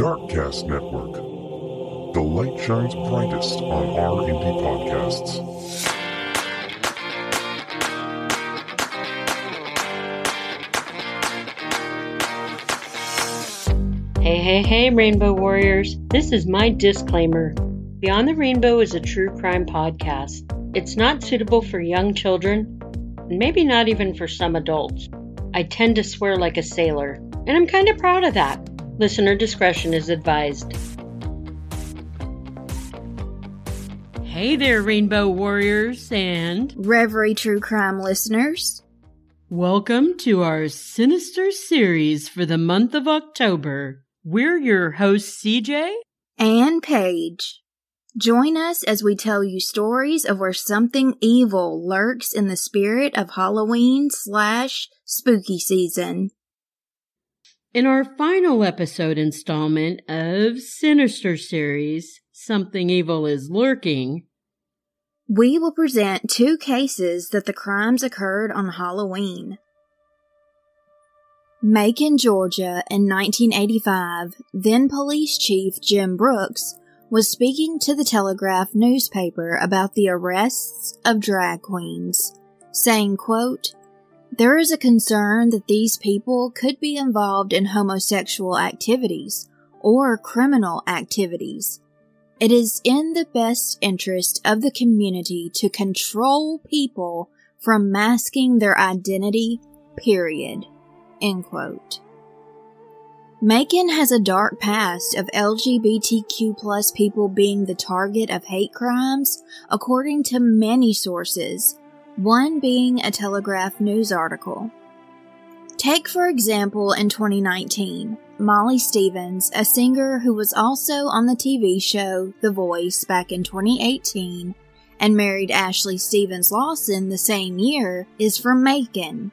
Darkcast Network. The light shines brightest on our indie podcasts. Hey, Rainbow Warriors. This is my disclaimer. Beyond the Rainbow is a true crime podcast. It's not suitable for young children, and maybe not even for some adults. I tend to swear like a sailor, and I'm kind of proud of that. Listener discretion is advised. Hey there, Rainbow Warriors and Reverie True Crime listeners. Welcome to our Sinister Series for the month of October. We're your hosts, CJ and Paige. Join us as we tell you stories of where something evil lurks in the spirit of Halloween/spooky season. In our final episode installment of Sinister Series, Something Evil is Lurking, we will present two cases that the crimes occurred on Halloween. Macon, Georgia, in 1985, then Police Chief Jim Brooks was speaking to the Telegraph newspaper about the arrests of drag queens, saying, quote, "There is a concern that these people could be involved in homosexual activities or criminal activities. It is in the best interest of the community to control people from masking their identity, period." End quote. Macon has a dark past of LGBTQ+ people being the target of hate crimes, according to many sources, one being a Telegraph news article. Take, for example, in 2019, Molly Stevens, a singer who was also on the TV show The Voice back in 2018 and married Ashley Stevens Lawson the same year, is from Macon.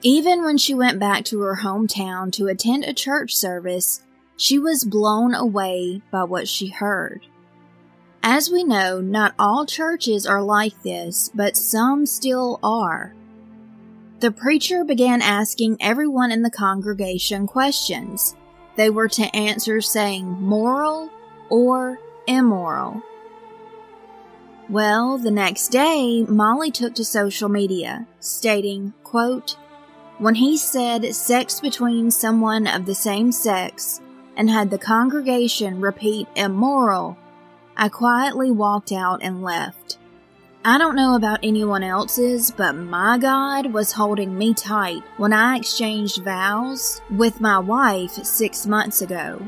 Even when she went back to her hometown to attend a church service, she was blown away by what she heard. As we know, not all churches are like this, but some still are. The preacher began asking everyone in the congregation questions. They were to answer saying moral or immoral. Well, the next day, Molly took to social media, stating, quote, "When he said sex between someone of the same sex and had the congregation repeat immoral, I quietly walked out and left. I don't know about anyone else's, but my God was holding me tight when I exchanged vows with my wife 6 months ago.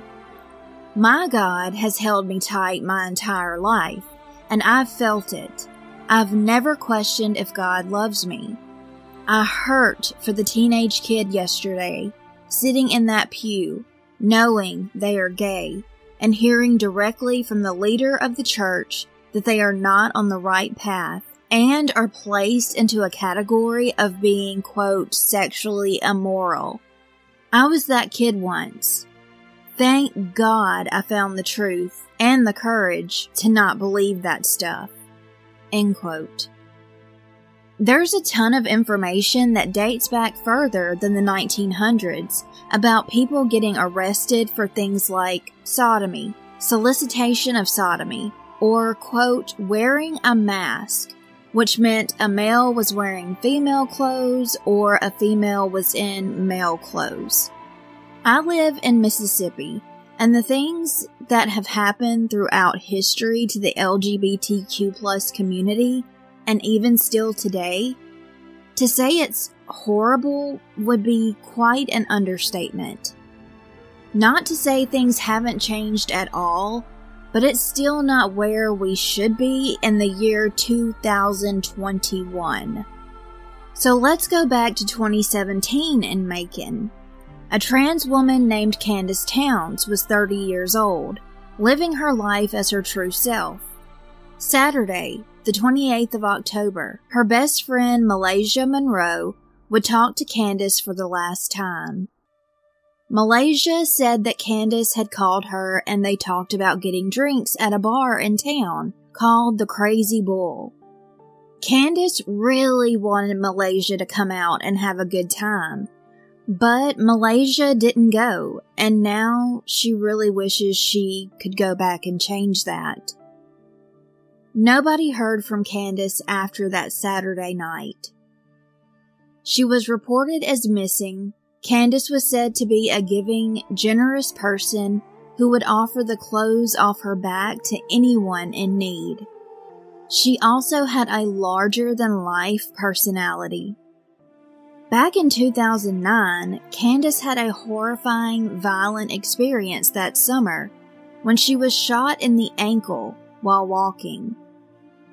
My God has held me tight my entire life, and I've felt it. I've never questioned if God loves me. I hurt for the teenage kid yesterday, sitting in that pew, knowing they are gay, and hearing directly from the leader of the church that they are not on the right path and are placed into a category of being, quote, sexually immoral. I was that kid once. Thank God I found the truth and the courage to not believe that stuff." End quote. There's a ton of information that dates back further than the 1900s about people getting arrested for things like sodomy, solicitation of sodomy, or, quote, wearing a mask, which meant a male was wearing female clothes or a female was in male clothes. I live in Mississippi, and the things that have happened throughout history to the LGBTQ+ community, and even still today, to say it's horrible would be quite an understatement. Not to say things haven't changed at all, but it's still not where we should be in the year 2021. So let's go back to 2017 in Macon. A trans woman named Candace Towns was 30 years old, living her life as her true self. Saturday, the 28th of October, her best friend Malaysia Monroe would talk to Candace for the last time. Malaysia said that Candace had called her and they talked about getting drinks at a bar in town called the Crazy Bull. Candace really wanted Malaysia to come out and have a good time, But Malaysia didn't go, and now she really wishes she could go back and change that. Nobody heard from Candace after that Saturday night. She was reported as missing. Candace was said to be a giving, generous person who would offer the clothes off her back to anyone in need. She also had a larger-than-life personality. Back in 2009, Candace had a horrifying, violent experience that summer when she was shot in the ankle while walking.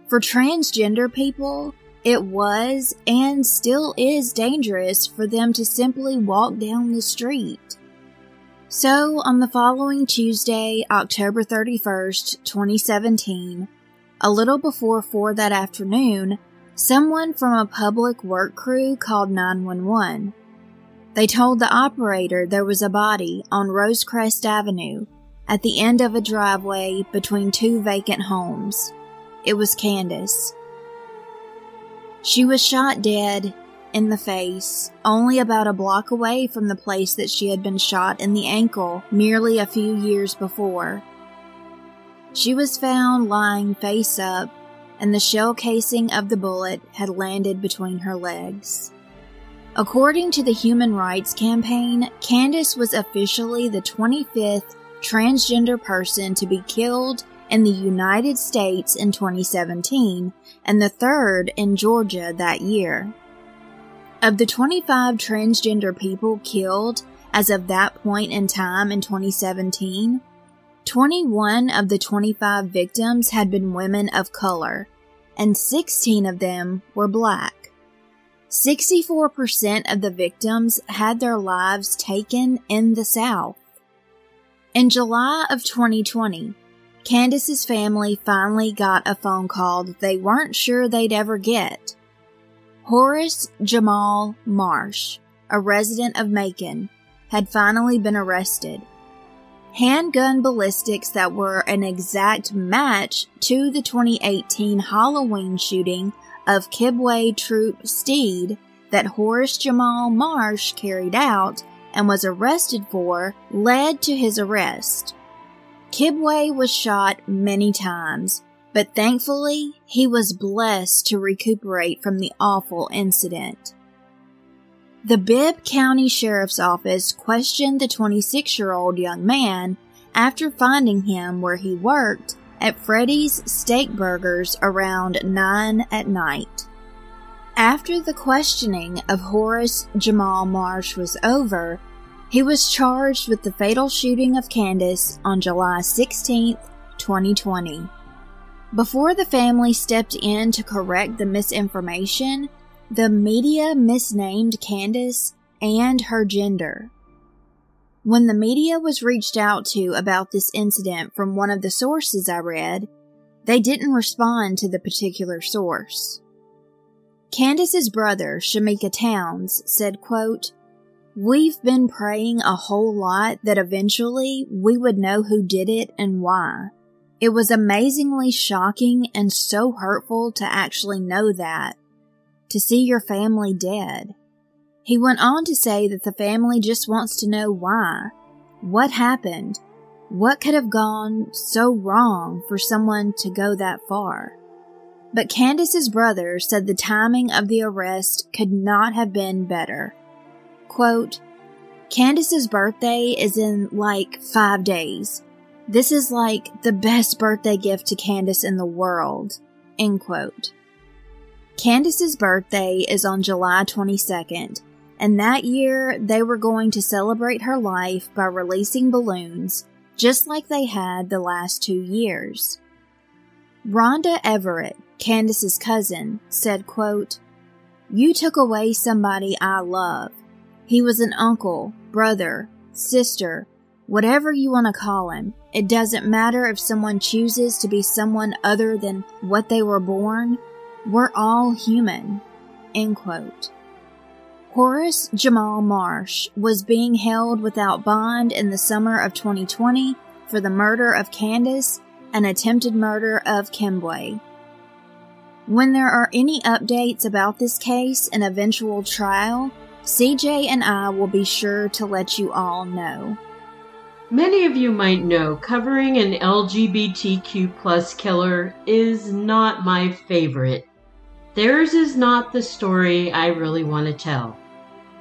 For transgender people, it was and still is dangerous for them to simply walk down the street. So, on the following Tuesday, October 31st, 2017, a little before 4 that afternoon, someone from a public work crew called 911. They told the operator there was a body on Rosecrest Avenue at the end of a driveway between two vacant homes. It was Candace. She was shot dead in the face, only about a block away from the place that she had been shot in the ankle merely a few years before. She was found lying face up, and the shell casing of the bullet had landed between her legs. According to the Human Rights Campaign, Candace was officially the 25th transgender person to be killed in the United States in 2017, and the third in Georgia that year. Of the 25 transgender people killed as of that point in time in 2017, 21 of the 25 victims had been women of color, and 16 of them were black. 64% of the victims had their lives taken in the South. In July of 2020, Candace's family finally got a phone call that they weren't sure they'd ever get. Horace Jamal Marsh, a resident of Macon, had finally been arrested. Handgun ballistics that were an exact match to the 2018 Halloween shooting of Kibwe Trupe-Steed that Horace Jamal Marsh carried out and was arrested for led to his arrest. Kibwe was shot many times, but thankfully he was blessed to recuperate from the awful incident. The Bibb County Sheriff's Office questioned the 26-year-old young man after finding him where he worked at Freddy's Steak Burgers around 9 at night. After the questioning of Horace Jamal Marsh was over, he was charged with the fatal shooting of Candace on July 16, 2020. Before the family stepped in to correct the misinformation, the media misnamed Candace and her gender. When the media was reached out to about this incident from one of the sources I read, they didn't respond to the particular source. Candace's brother, Shamika Towns, said, quote, "We've been praying a whole lot that eventually we would know who did it and why. It was amazingly shocking and so hurtful to actually know that, to see your family dead." He went on to say that the family just wants to know why, what happened, what could have gone so wrong for someone to go that far. But Candace's brother said the timing of the arrest could not have been better. Quote, "Candace's birthday is in like 5 days. This is like the best birthday gift to Candace in the world." End quote. Candace's birthday is on July 22nd, and that year they were going to celebrate her life by releasing balloons, just like they had the last 2 years. Rhonda Everett, Candace's cousin, said, quote, "You took away somebody I love. He was an uncle, brother, sister, whatever you want to call him. It doesn't matter if someone chooses to be someone other than what they were born. We're all human." End quote. Horace Jamal Marsh was being held without bond in the summer of 2020 for the murder of Candace and attempted murder of Kibwe. When there are any updates about this case and eventual trial, CJ and I will be sure to let you all know. Many of you might know covering an LGBTQ+ killer is not my favorite. Theirs is not the story I really want to tell.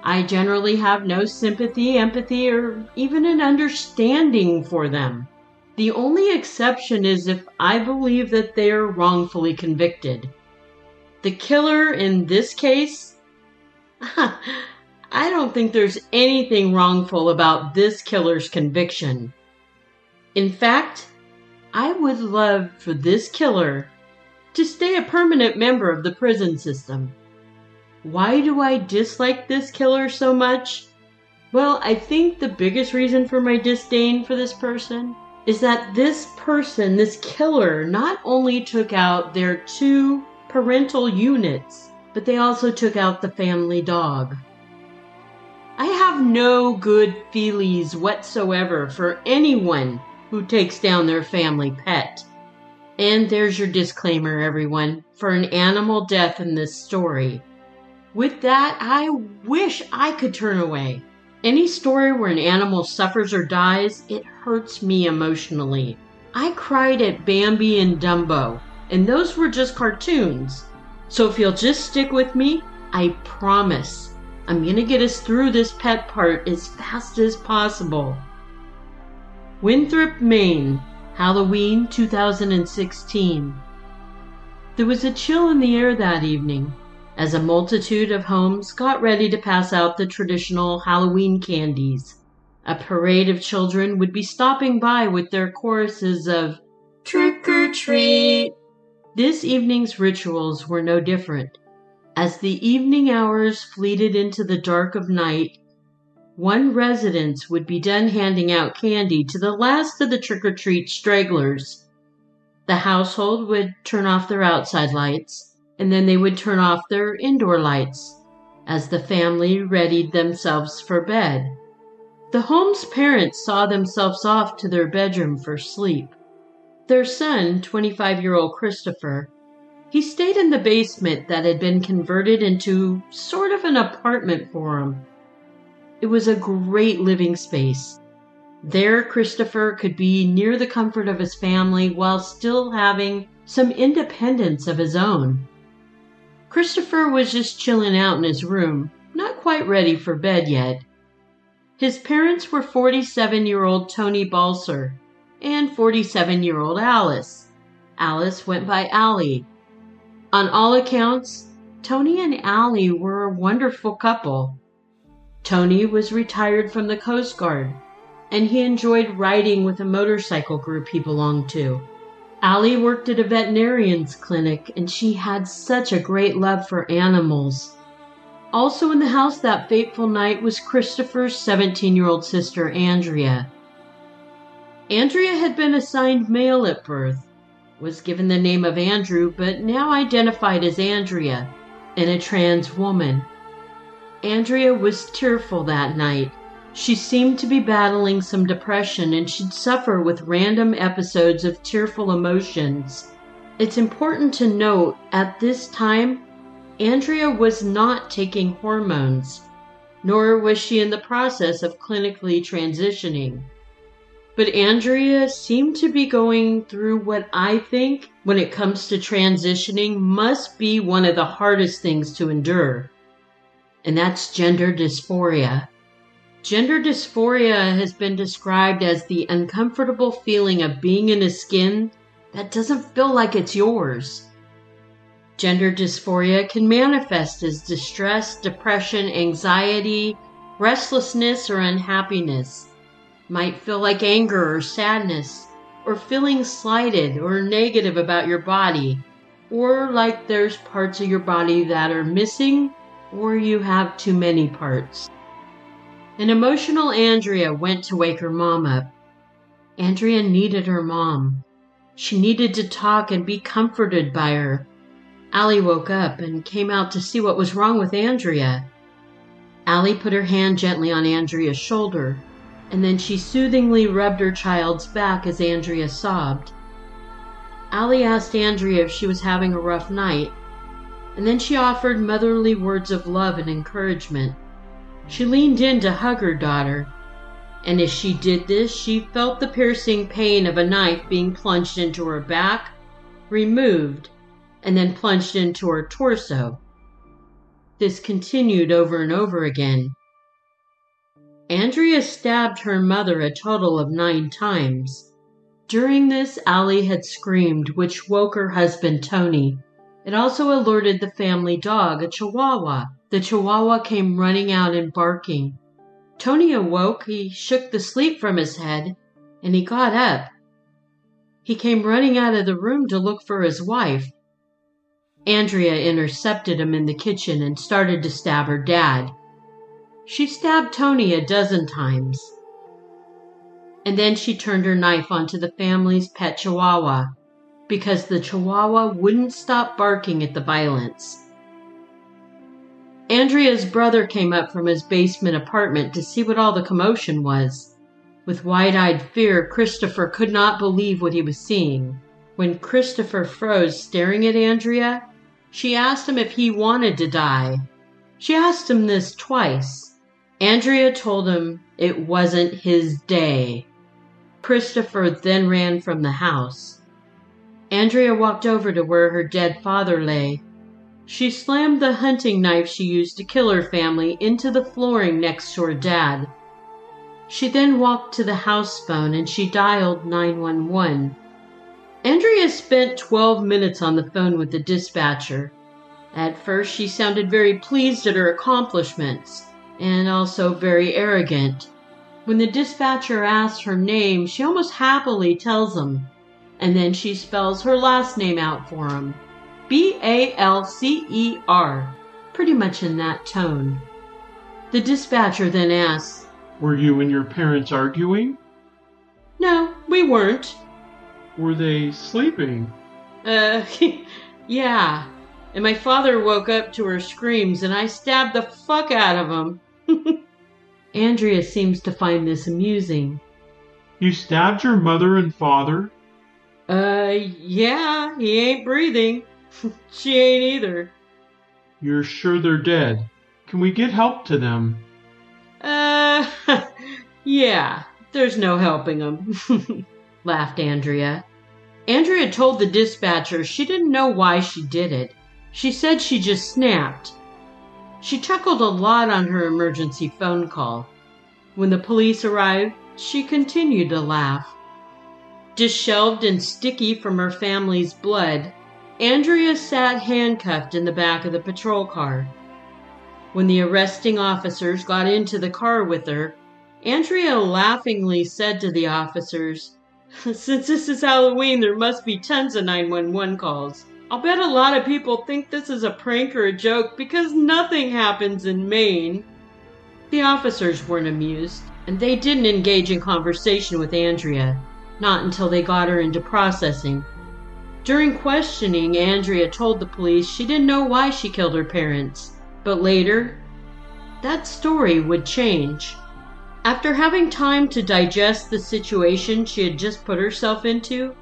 I generally have no sympathy, empathy, or even an understanding for them. The only exception is if I believe that they are wrongfully convicted. The killer in this case? I don't think there's anything wrongful about this killer's conviction. In fact, I would love for this killer to stay a permanent member of the prison system. Why do I dislike this killer so much? Well, I think the biggest reason for my disdain for this person is that this killer, not only took out their 2 parental units, but they also took out the family dog. I have no good feelings whatsoever for anyone who takes down their family pet. And there's your disclaimer, everyone, for an animal death in this story. With that, I wish I could turn away. Any story where an animal suffers or dies, it hurts me emotionally. I cried at Bambi and Dumbo, and those were just cartoons. So if you'll just stick with me, I promise I'm going to get us through this pet part as fast as possible. Winthrop, Maine, Halloween 2016. There was a chill in the air that evening as a multitude of homes got ready to pass out the traditional Halloween candies. A parade of children would be stopping by with their choruses of "Trick or treat." This evening's rituals were no different. As the evening hours fleeted into the dark of night, one residence would be done handing out candy to the last of the trick-or-treat stragglers. The household would turn off their outside lights, and then they would turn off their indoor lights as the family readied themselves for bed. The home's parents saw themselves off to their bedroom for sleep. Their son, 25-year-old Christopher, he stayed in the basement that had been converted into sort of an apartment for him. It was a great living space. There, Christopher could be near the comfort of his family while still having some independence of his own. Christopher was just chilling out in his room, not quite ready for bed yet. His parents were 47-year-old Tony Balser and 47-year-old Alice. Alice went by Allie. On all accounts, Tony and Allie were a wonderful couple. Tony was retired from the Coast Guard, and he enjoyed riding with a motorcycle group he belonged to. Allie worked at a veterinarian's clinic, and she had such a great love for animals. Also in the house that fateful night was Christopher's 17-year-old sister, Andrea. Andrea had been assigned male at birth, was given the name of Andrew, but now identified as Andrea, and a trans woman. Andrea was tearful that night. She seemed to be battling some depression, and she'd suffer with random episodes of tearful emotions. It's important to note, at this time, Andrea was not taking hormones, nor was she in the process of clinically transitioning. But Andrea seemed to be going through what I think, when it comes to transitioning, must be one of the hardest things to endure. And that's gender dysphoria. Gender dysphoria has been described as the uncomfortable feeling of being in a skin that doesn't feel like it's yours. Gender dysphoria can manifest as distress, depression, anxiety, restlessness, or unhappiness. Might feel like anger or sadness, or feeling slighted or negative about your body, or like there's parts of your body that are missing, or you have too many parts. An emotional Andrea went to wake her mom up. Andrea needed her mom. She needed to talk and be comforted by her. Allie woke up and came out to see what was wrong with Andrea. Allie put her hand gently on Andrea's shoulder, and then she soothingly rubbed her child's back as Andrea sobbed. Allie asked Andrea if she was having a rough night, and then she offered motherly words of love and encouragement. She leaned in to hug her daughter, and as she did this, she felt the piercing pain of a knife being plunged into her back, removed, and then plunged into her torso. This continued over and over again. Andrea stabbed her mother a total of 9 times. During this, Allie had screamed, which woke her husband, Tony. It also alerted the family dog, a chihuahua. The chihuahua came running out and barking. Tony awoke, he shook the sleep from his head, and he got up. He came running out of the room to look for his wife. Andrea intercepted him in the kitchen and started to stab her dad. She stabbed Tony 12 times. And then she turned her knife onto the family's pet chihuahua because the chihuahua wouldn't stop barking at the violence. Andrea's brother came up from his basement apartment to see what all the commotion was. With wide-eyed fear, Christopher could not believe what he was seeing. When Christopher froze staring at Andrea, she asked him if he wanted to die. She asked him this twice. Andrea told him it wasn't his day. Christopher then ran from the house. Andrea walked over to where her dead father lay. She slammed the hunting knife she used to kill her family into the flooring next to her dad. She then walked to the house phone and she dialed 911. Andrea spent 12 minutes on the phone with the dispatcher. At first, she sounded very pleased at her accomplishments, and also very arrogant. When the dispatcher asks her name, she almost happily tells him, and then she spells her last name out for him, B-A-L-C-E-R, pretty much in that tone. The dispatcher then asks, "Were you and your parents arguing?" "No, we weren't." "Were they sleeping?" Yeah. And my father woke up to her screams, and I stabbed the fuck out of him." Andrea seems to find this amusing. "You stabbed your mother and father?" Yeah. He ain't breathing. She ain't either." "You're sure they're dead? Can we get help to them?" Yeah. There's no helping them." laughed Andrea. Andrea told the dispatcher she didn't know why she did it. She said she just snapped. She chuckled a lot on her emergency phone call. When the police arrived, she continued to laugh. Disheveled and sticky from her family's blood, Andrea sat handcuffed in the back of the patrol car. When the arresting officers got into the car with her, Andrea laughingly said to the officers, "Since this is Halloween, there must be tons of 911 calls. I'll bet a lot of people think this is a prank or a joke because nothing happens in Maine." The officers weren't amused, and they didn't engage in conversation with Andrea, not until they got her into processing. During questioning, Andrea told the police she didn't know why she killed her parents, but later, that story would change. After having time to digest the situation she had just put herself into,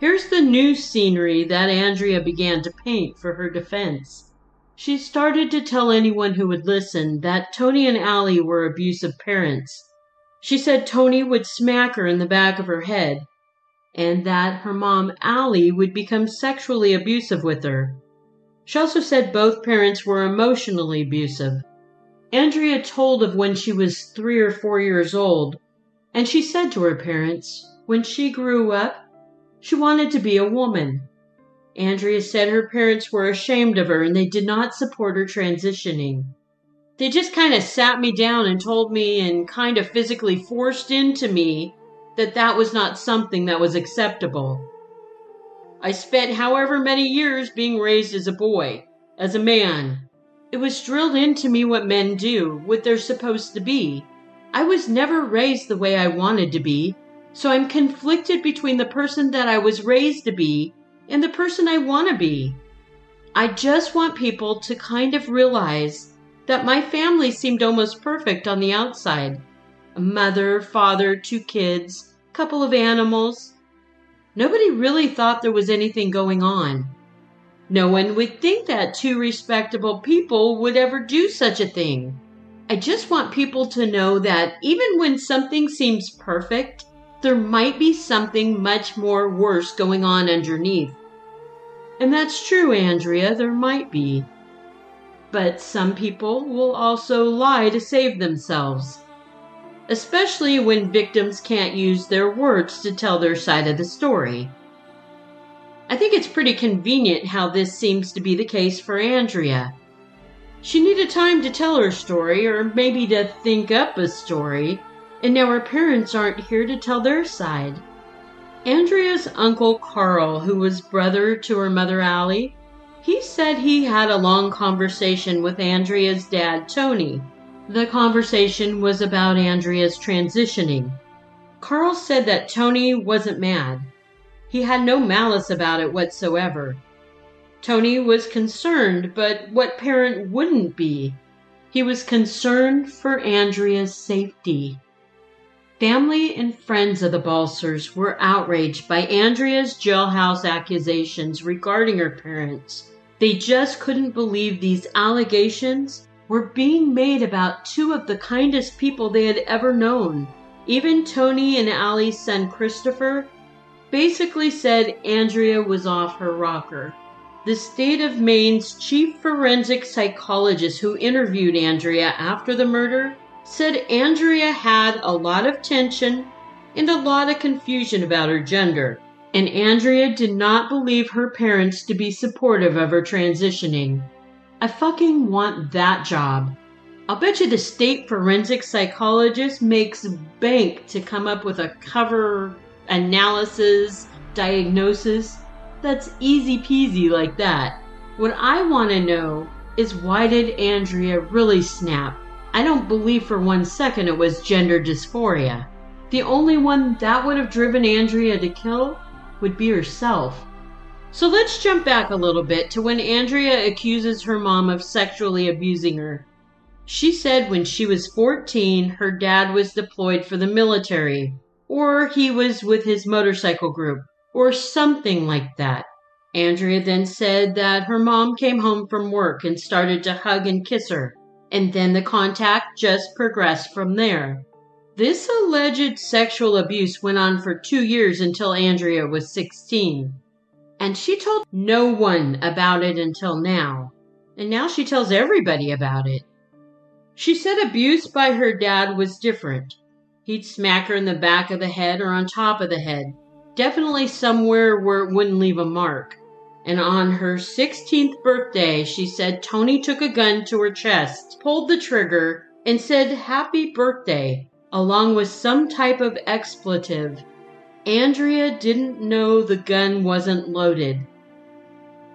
here's the new scenery that Andrea began to paint for her defense. She started to tell anyone who would listen that Tony and Allie were abusive parents. She said Tony would smack her in the back of her head, and that her mom, Allie, would become sexually abusive with her. She also said both parents were emotionally abusive. Andrea told of when she was 3 or 4 years old, and she said to her parents, when she grew up, she wanted to be a woman. Andrea said her parents were ashamed of her and they did not support her transitioning. "They just kind of sat me down and told me and kind of physically forced into me that that was not something that was acceptable. I spent however many years being raised as a boy, as a man. It was drilled into me what men do, what they're supposed to be. I was never raised the way I wanted to be, so I'm conflicted between the person that I was raised to be and the person I want to be. I just want people to kind of realize that my family seemed almost perfect on the outside. A mother, father, 2 kids, couple of animals. Nobody really thought there was anything going on. No one would think that 2 respectable people would ever do such a thing. I just want people to know that even when something seems perfect, there might be something much more worse going on underneath. And that's true, Andrea, there might be. But some people will also lie to save themselves, especially when victims can't use their words to tell their side of the story. I think it's pretty convenient how this seems to be the case for Andrea. She needed time to tell her story, or maybe to think up a story, and now her parents aren't here to tell their side. Andrea's Uncle Carl, who was brother to her mother Allie, he said he had a long conversation with Andrea's dad, Tony. The conversation was about Andrea's transitioning. Carl said that Tony wasn't mad. He had no malice about it whatsoever. Tony was concerned, but what parent wouldn't be? He was concerned for Andrea's safety. Family and friends of the Balsers were outraged by Andrea's jailhouse accusations regarding her parents. They just couldn't believe these allegations were being made about two of the kindest people they had ever known. Even Tony and Allie's son Christopher basically said Andrea was off her rocker. The state of Maine's chief forensic psychologist who interviewed Andrea after the murder said Andrea had a lot of tension and a lot of confusion about her gender, and Andrea did not believe her parents to be supportive of her transitioning. I fucking want that job. I'll bet you the state forensic psychologist makes bank to come up with a cover analysis, diagnosis. That's easy peasy like that. What I want to know is, why did Andrea really snap? I don't believe for 1 second it was gender dysphoria. The only one that would have driven Andrea to kill would be herself. So let's jump back a little bit to when Andrea accuses her mom of sexually abusing her. She said when she was 14, her dad was deployed for the military, or he was with his motorcycle group, or something like that. Andrea then said that her mom came home from work and started to hug and kiss her, and then the contact just progressed from there. This alleged sexual abuse went on for 2 years until Andrea was 16, and she told no one about it until now, and now she tells everybody about it. She said abuse by her dad was different. He'd smack her in the back of the head or on top of the head, definitely somewhere where it wouldn't leave a mark. And on her 16th birthday, she said Tony took a gun to her chest, pulled the trigger, and said happy birthday, along with some type of expletive. Andrea didn't know the gun wasn't loaded.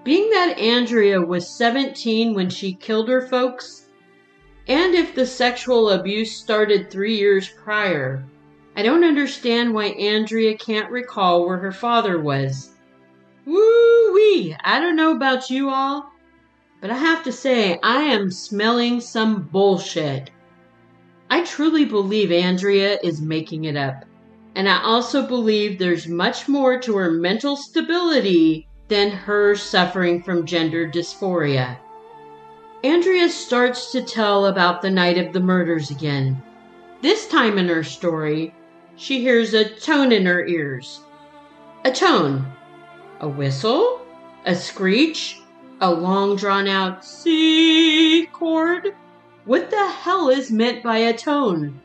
Being that Andrea was 17 when she killed her folks, and if the sexual abuse started 3 years prior, I don't understand why Andrea can't recall where her father was. Woo-wee! I don't know about you all, but I have to say, I am smelling some bullshit. I truly believe Andrea is making it up, and I also believe there's much more to her mental stability than her suffering from gender dysphoria. Andrea starts to tell about the night of the murders again. This time in her story, she hears a tone in her ears. A tone. A whistle, a screech, a long drawn-out C chord. What the hell is meant by a tone?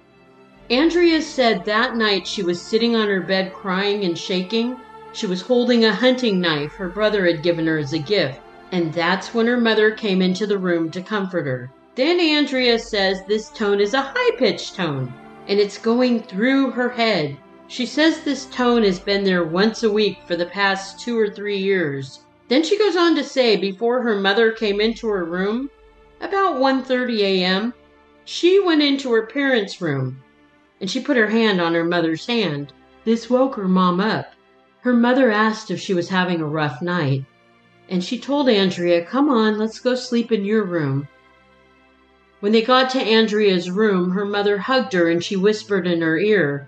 Andrea said that night she was sitting on her bed crying and shaking. She was holding a hunting knife her brother had given her as a gift, and that's when her mother came into the room to comfort her. Then Andrea says this tone is a high-pitched tone, and it's going through her head. She says this tone has been there once a week for the past 2 or 3 years. Then she goes on to say before her mother came into her room, about 1:30 a.m., she went into her parents' room, and she put her hand on her mother's hand. This woke her mom up. Her mother asked if she was having a rough night, and she told Andrea, "Come on, let's go sleep in your room." When they got to Andrea's room, her mother hugged her and she whispered in her ear,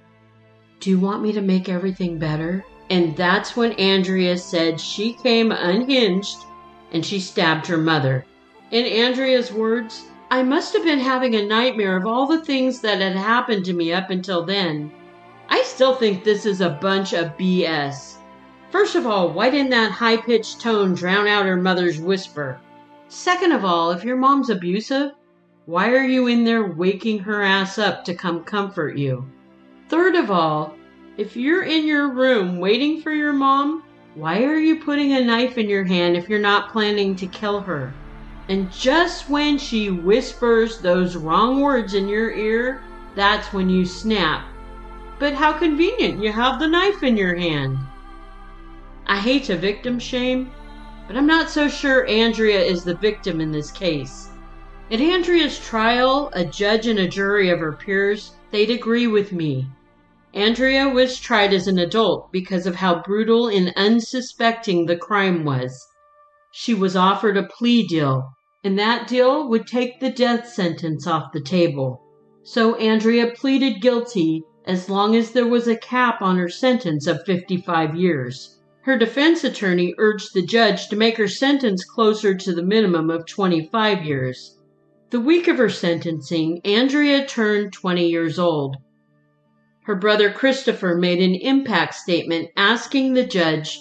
"Do you want me to make everything better?" And that's when Andrea said she came unhinged and she stabbed her mother. In Andrea's words, I must have been having a nightmare of all the things that had happened to me up until then. I still think this is a bunch of BS. First of all, why didn't that high-pitched tone drown out her mother's whisper? Second of all, if your mom's abusive, why are you in there waking her ass up to come comfort you? Third of all, if you're in your room waiting for your mom, why are you putting a knife in your hand if you're not planning to kill her? And just when she whispers those wrong words in your ear, that's when you snap. But how convenient, you have the knife in your hand. I hate to victim shame, but I'm not so sure Andrea is the victim in this case. At Andrea's trial, a judge and a jury of her peers, they'd agree with me. Andrea was tried as an adult because of how brutal and unsuspecting the crime was. She was offered a plea deal, and that deal would take the death sentence off the table. So Andrea pleaded guilty as long as there was a cap on her sentence of 55 years. Her defense attorney urged the judge to make her sentence closer to the minimum of 25 years. The week of her sentencing, Andrea turned 20 years old. Her brother Christopher made an impact statement asking the judge,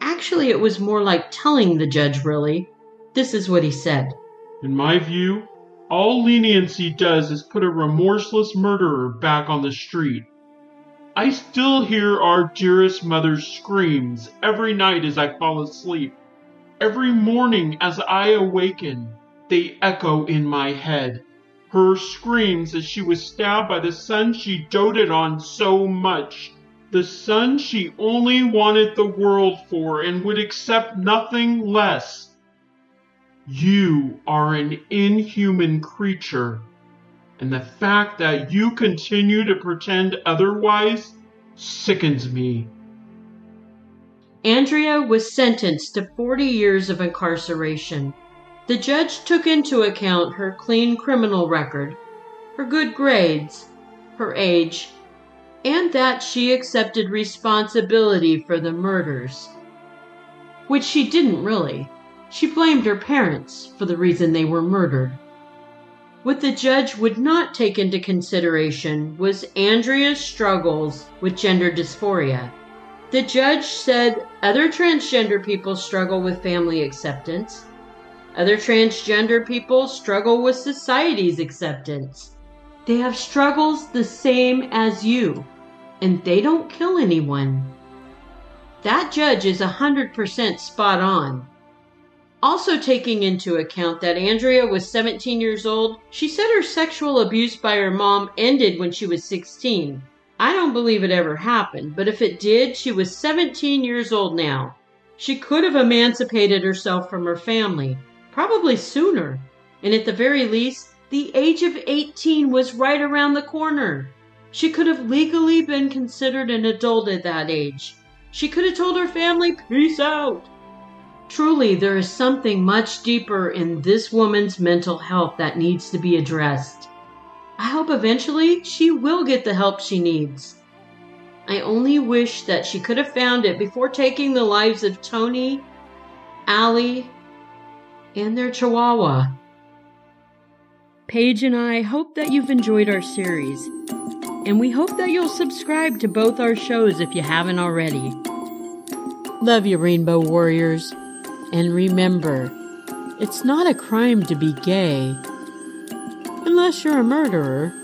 Actually, it was more like telling the judge, really. This is what he said. In my view, all leniency does is put a remorseless murderer back on the street. I still hear our dearest mother's screams every night as I fall asleep. Every morning as I awaken, they echo in my head. Her screams as she was stabbed by the son she doted on so much. The son she only wanted the world for and would accept nothing less. You are an inhuman creature, and the fact that you continue to pretend otherwise sickens me. Andrea was sentenced to 40 years of incarceration. The judge took into account her clean criminal record, her good grades, her age, and that she accepted responsibility for the murders. Which she didn't really. She blamed her parents for the reason they were murdered. What the judge would not take into consideration was Andrea's struggles with gender dysphoria. The judge said other transgender people struggle with family acceptance. Other transgender people struggle with society's acceptance. They have struggles the same as you. And they don't kill anyone. That judge is 100% spot on. Also taking into account that Andrea was 17 years old, she said her sexual abuse by her mom ended when she was 16. I don't believe it ever happened, but if it did, she was 17 years old now. She could have emancipated herself from her family, probably sooner, and at the very least, the age of 18 was right around the corner. She could have legally been considered an adult at that age. She could have told her family, peace out. Truly, there is something much deeper in this woman's mental health that needs to be addressed. I hope eventually she will get the help she needs. I only wish that she could have found it before taking the lives of Tony, Allie, and their chihuahua. Paige and I hope that you've enjoyed our series. And we hope that you'll subscribe to both our shows if you haven't already. Love you, Rainbow Warriors. And remember, it's not a crime to be gay, unless you're a murderer.